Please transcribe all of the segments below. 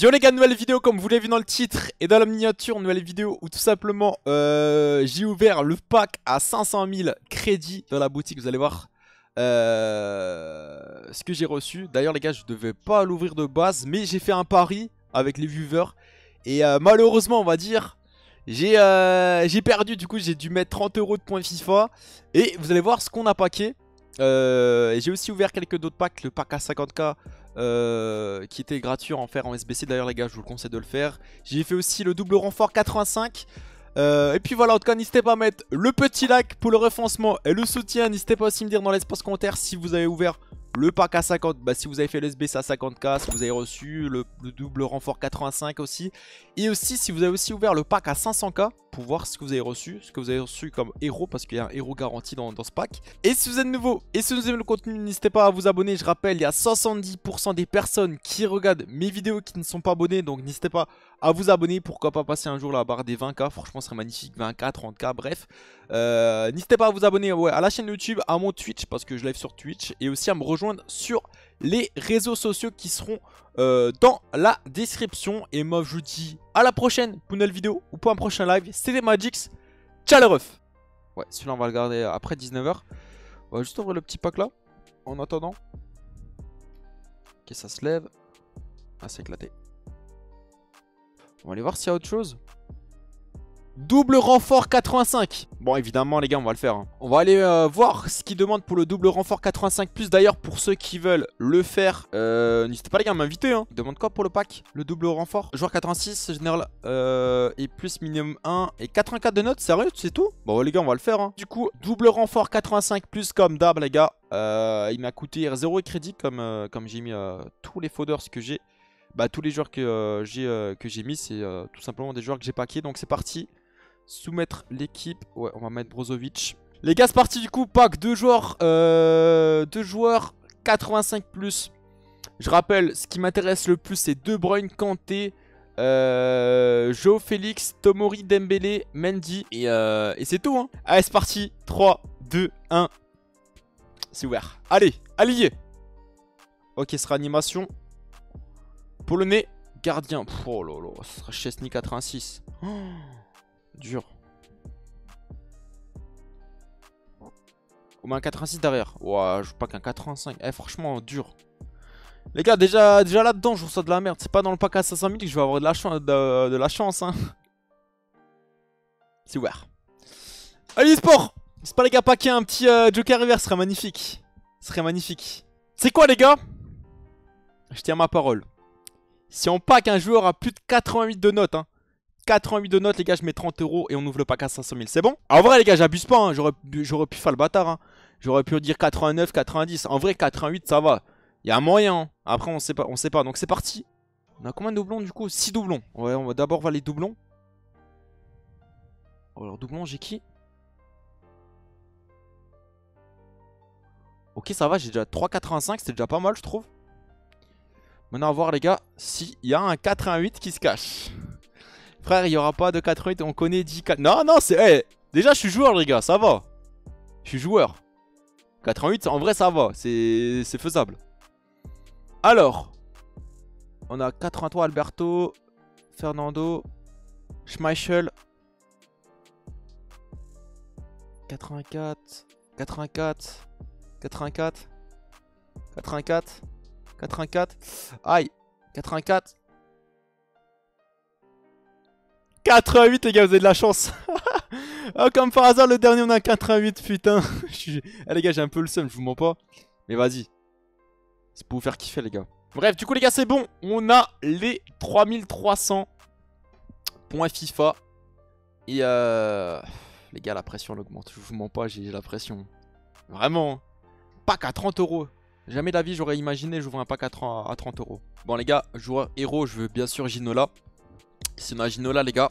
Yo les gars, nouvelle vidéo comme vous l'avez vu dans le titre et dans la miniature, nouvelle vidéo où tout simplement j'ai ouvert le pack à 500 000 crédits dans la boutique. Vous allez voir ce que j'ai reçu. D'ailleurs les gars, je devais pas l'ouvrir de base, mais j'ai fait un pari avec les viewers. Et malheureusement on va dire, j'ai perdu, du coup j'ai dû mettre 30 € de points FIFA. Et vous allez voir ce qu'on a packé. J'ai aussi ouvert quelques d'autres packs, le pack à 50 000 qui était gratuit en faire en SBC. D'ailleurs les gars, je vous le conseille de le faire. J'ai fait aussi le double renfort 85. Et puis voilà, en tout cas n'hésitez pas à mettre le petit like pour le référencement et le soutien. N'hésitez pas aussi à me dire dans l'espace commentaire si vous avez ouvert le pack à 50, si vous avez fait le SBC à 50 000, si vous avez reçu le double renfort 85 aussi. Et aussi si vous avez aussi ouvert le pack à 500 000 pour voir ce que vous avez reçu, ce que vous avez reçu comme héros, parce qu'il y a un héros garanti dans ce pack. Et si vous êtes nouveau et si vous aimez le contenu, n'hésitez pas à vous abonner. Je rappelle, il y a 70 % des personnes qui regardent mes vidéos qui ne sont pas abonnées. Donc n'hésitez pas à vous abonner, pourquoi pas passer un jour la barre des 20 000. Franchement ce serait magnifique, 20 000, 30 000, bref. N'hésitez pas à vous abonner à la chaîne YouTube, à mon Twitch parce que je live sur Twitch, et aussi à me rejoindre sur les réseaux sociaux qui seront dans la description. Et moi je vous dis à la prochaine pour une nouvelle vidéo ou pour un prochain live. C'était MaGikZz, ciao les refs. Ouais, celui-là on va le garder après 19 h. On va juste ouvrir le petit pack là en attendant. Ok, ça se lève. Ah, c'est éclaté. On va aller voir s'il y a autre chose. Double renfort 85. Bon évidemment les gars on va le faire hein. On va aller voir ce qu'ils demandent pour le double renfort 85+. D'ailleurs pour ceux qui veulent le faire, n'hésitez pas les gars à m'inviter hein. Ils demandent quoi pour le pack? Le double renfort joueur 86 général et plus minimum 1 et 84 de notes. Sérieux, c'est tout? Bon les gars on va le faire hein. Du coup double renfort 85+ comme d'hab les gars. Il m'a coûté 0 crédit comme j'ai mis tous les fodders que j'ai. Tous les joueurs que j'ai mis, c'est tout simplement des joueurs que j'ai packés. Donc c'est parti. Soumettre l'équipe. Ouais, on va mettre Brozovic. Les gars, c'est parti du coup. Pack deux joueurs. Deux joueurs 85+. Je rappelle, ce qui m'intéresse le plus, c'est De Bruyne, Kanté, Joao Félix, Tomori, Dembélé, Mendy. Et c'est tout. Hein. Allez, c'est parti. 3, 2, 1. C'est ouvert. Allez, allié. Ok, ce sera animation. Polonais, gardien. Pff, oh là là, ce sera Chesney 86. Oh, dur. Au moins un 86 derrière. Ouah, wow, je joue pas qu'un 85. Eh, franchement, dur. Les gars, déjà là-dedans, je reçois de la merde. C'est pas dans le pack à 500 000 que je vais avoir de la chance. De la chance hein. C'est ouvert. Allez, sport. C'est pas les gars, paquet un petit Joker River. Ce serait magnifique. Ce serait magnifique. C'est quoi, les gars? Je tiens ma parole. Si on pack un joueur à plus de 88 de notes, hein, 88 de notes, les gars, je mets 30 € et on ouvre le pack à 500 000. C'est bon? En vrai, les gars, j'abuse pas. Hein, j'aurais pu faire le bâtard. Hein. J'aurais pu dire 89, 90. En vrai, 88, ça va. Il y a un moyen. Hein. Après, on sait pas. Donc, c'est parti. On a combien de doublons du coup? 6 doublons. Ouais, on va d'abord voir les doublons. Oh, alors, doublons, j'ai qui? Ok, ça va. J'ai déjà 3,85. C'était déjà pas mal, je trouve. Maintenant, on va voir, les gars, s'il y a un 88 qui se cache. Frère, il n'y aura pas de 88. On connaît 10. Non, non, c'est. Hey, déjà, je suis joueur, les gars, ça va. Je suis joueur. 88, en vrai, ça va. C'est faisable. Alors, on a 83, Alberto, Fernando, Schmeichel. 84, 84, 84, 84. 84. Aïe. 84. 88 les gars, vous avez de la chance. Oh, comme par hasard le dernier on a 88 putain. Eh, les gars, j'ai un peu le seum, je vous mens pas. Mais vas-y. C'est pour vous faire kiffer les gars. Bref, du coup les gars, c'est bon. On a les 3300 points FIFA. Et les gars, la pression elle augmente. Je vous mens pas, j'ai la pression. Vraiment. Pack à 30 €. Jamais de la vie j'aurais imaginé j'ouvre un pack à 30 €. Bon les gars, joueur héros, je veux bien sûr Ginola. Si on a Ginola les gars,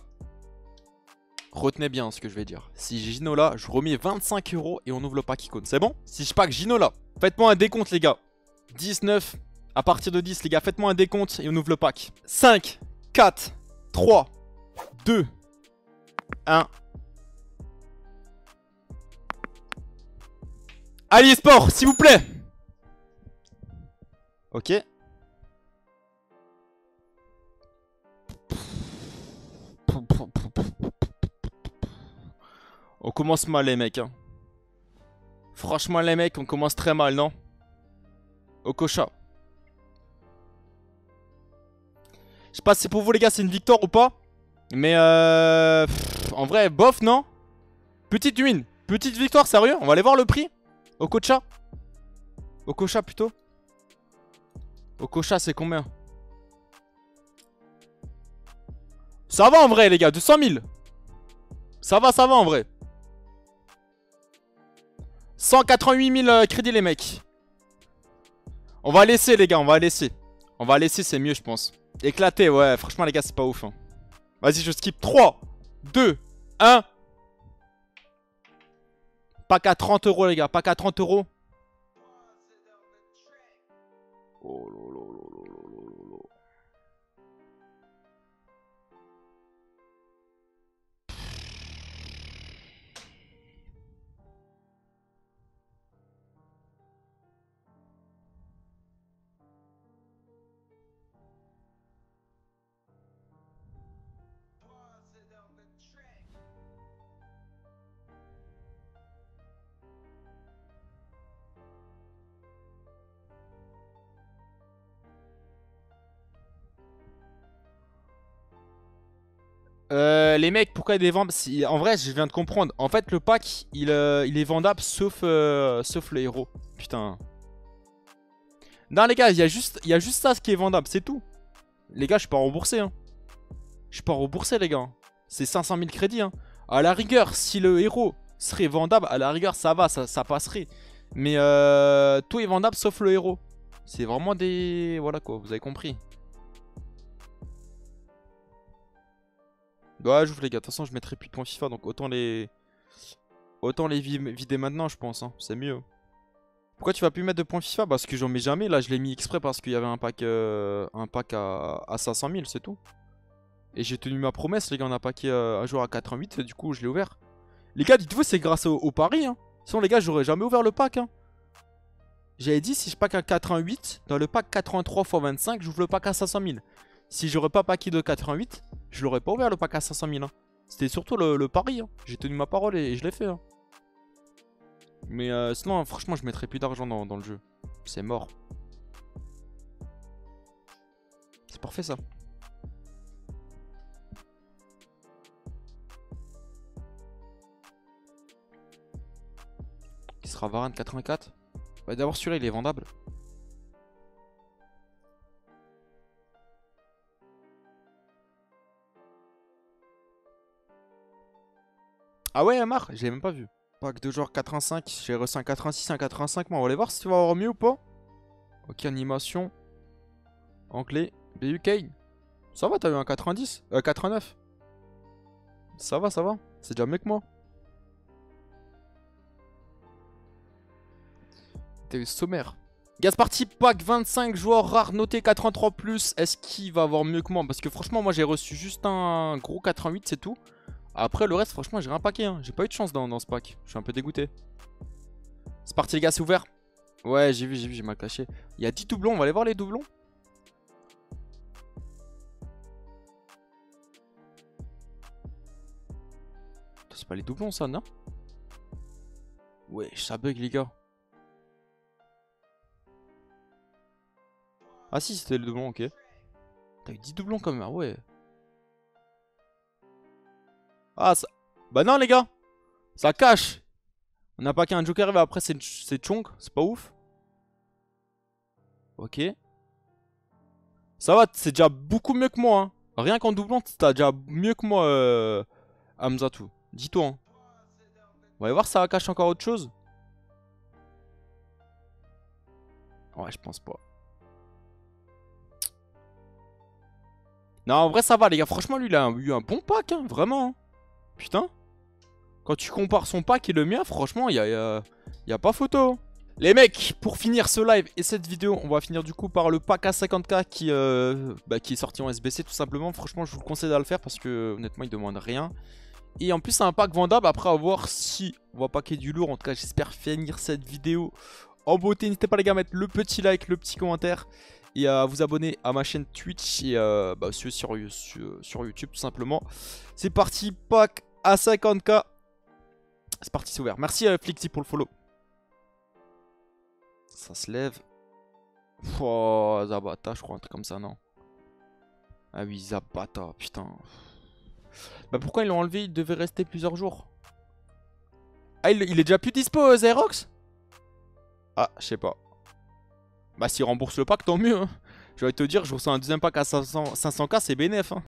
retenez bien ce que je vais dire. Si j'ai Ginola, je remets 25 € et on ouvre le pack icône. C'est bon? Si je pack Ginola, faites-moi un décompte les gars. 19, à partir de 10 les gars, faites-moi un décompte et on ouvre le pack. 5, 4, 3, 2, 1. Allez sport, s'il vous plaît. Ok. On commence mal les mecs. Hein. Franchement les mecs, on commence très mal, non? Okocha. Je sais pas si pour vous les gars c'est une victoire ou pas. Mais en vrai, bof, non? Petite win, petite victoire, sérieux? On va aller voir le prix. Okocha. Okocha plutôt. Okocha c'est combien? Ça va en vrai les gars, 200 000. Ça va en vrai. 188 000 crédits les mecs. On va laisser les gars, on va laisser. On va laisser, c'est mieux je pense. Éclaté, ouais, franchement les gars c'est pas ouf hein. Vas-y je skip, 3, 2, 1. Pas qu'à 30 euros les gars, pas qu'à 30 euros. Oh lolo. Les mecs, pourquoi ils les vendent? Si, en vrai, je viens de comprendre. En fait, le pack, il est vendable sauf le héros. Putain. Non, les gars, il y a juste ça qui est vendable, c'est tout. Les gars, je suis pas remboursé. Hein. Je suis pas remboursé, les gars. C'est 500 000 crédits. Hein. À la rigueur, si le héros serait vendable, à la rigueur, ça va, ça passerait. Mais tout est vendable sauf le héros. C'est vraiment des... Voilà quoi, vous avez compris. Ouais, j'ouvre les gars, de toute façon je mettrai plus de points FIFA donc autant les vider maintenant je pense, hein. C'est mieux. Pourquoi tu vas plus mettre de points FIFA? Parce que j'en mets jamais, là je l'ai mis exprès parce qu'il y avait un pack à 500 000 c'est tout. Et j'ai tenu ma promesse les gars, on a packé un joueur à 88 et du coup je l'ai ouvert. Les gars dites-vous c'est grâce au pari hein. Sinon les gars j'aurais jamais ouvert le pack hein. J'avais dit si je pack à 88, dans le pack 83 × 25 j'ouvre le pack à 500 000. Si j'aurais pas packé de 88, je l'aurais pas ouvert le pack à 500 000. Hein. C'était surtout le pari. Hein. J'ai tenu ma parole et je l'ai fait. Hein. Mais sinon, franchement, je mettrais plus d'argent dans le jeu. C'est mort. C'est parfait ça. Qui sera Varane 84 ? Bah, d'abord, celui-là, il est vendable. Ah ouais, Amar, j'ai même pas vu. Pack de joueurs 85, j'ai reçu un 86, un 85. Moi, on va aller voir si tu vas avoir mieux ou pas. Ok, animation. Anglais. BU Kane. Ça va, t'as eu un 90. 89. Ça va. C'est déjà mieux que moi. T'as eu sommaire. Gasparti, pack 25 joueurs rares notés 83+. Est-ce qu'il va avoir mieux que moi? Parce que franchement, moi j'ai reçu juste un gros 88, c'est tout. Après le reste franchement j'ai rien packé hein. J'ai pas eu de chance dans ce pack. Je suis un peu dégoûté. C'est parti les gars, c'est ouvert. Ouais j'ai vu, j'ai mal caché. Il y a 10 doublons, on va aller voir les doublons. C'est pas les doublons ça non? Ouais ça bug les gars. Ah si c'était le doublon, ok. T'as eu 10 doublons quand même, ouais. Ah ça... Bah non les gars, ça cache. On a pas qu'un joker, mais après c'est chonk, c'est pas ouf. Ok. Ça va, c'est déjà beaucoup mieux que moi hein. Rien qu'en doublant, t'as déjà mieux que moi Hamzatou. Dis-toi hein. On va aller voir si ça cache encore autre chose. Ouais je pense pas. Non en vrai ça va les gars, franchement lui il a eu un bon pack hein, vraiment hein. Putain, quand tu compares son pack et le mien, franchement, y a pas photo. Les mecs, pour finir ce live et cette vidéo, on va finir du coup par le pack à 50K qui est sorti en SBC tout simplement. Franchement, je vous le conseille d'aller le faire parce que honnêtement, il demande rien. Et en plus, c'est un pack vendable. Après, à voir si on va packer du lourd. En tout cas, j'espère finir cette vidéo en beauté. N'hésitez pas les gars à mettre le petit like, le petit commentaire. Et à vous abonner à ma chaîne Twitch et sur YouTube tout simplement. C'est parti, pack à 50K. C'est parti, c'est ouvert. Merci Flixy pour le follow. Ça se lève. Oh, Zabata, je crois, un truc comme ça, non? Ah oui, Zabata, putain. Bah pourquoi ils l'ont enlevé? Il devait rester plusieurs jours. Ah, il est déjà plus dispo, Zerox? Ah, je sais pas. Bah s'il rembourse le pack, tant mieux, hein. Je vais te dire, je reçois un deuxième pack à 500K, c'est bénef, hein.